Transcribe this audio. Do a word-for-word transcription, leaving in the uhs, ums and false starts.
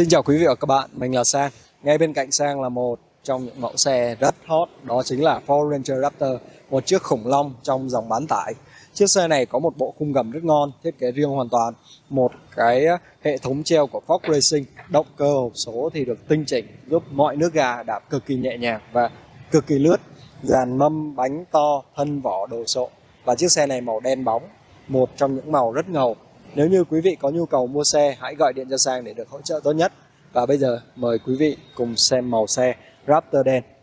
Xin chào quý vị và các bạn, mình là Sang. Ngay bên cạnh Sang là một trong những mẫu xe rất hot, đó chính là Ford Ranger Raptor, một chiếc khủng long trong dòng bán tải. Chiếc xe này có một bộ khung gầm rất ngon, thiết kế riêng hoàn toàn, một cái hệ thống treo của Fox Racing, động cơ hộp số thì được tinh chỉnh giúp mọi nước gà đạp cực kỳ nhẹ nhàng và cực kỳ lướt, dàn mâm bánh to, thân vỏ đồ sộ. Và chiếc xe này màu đen bóng, một trong những màu rất ngầu. Nếu như quý vị có nhu cầu mua xe, hãy gọi điện cho Sang để được hỗ trợ tốt nhất. Và bây giờ mời quý vị cùng xem màu xe Raptor đen.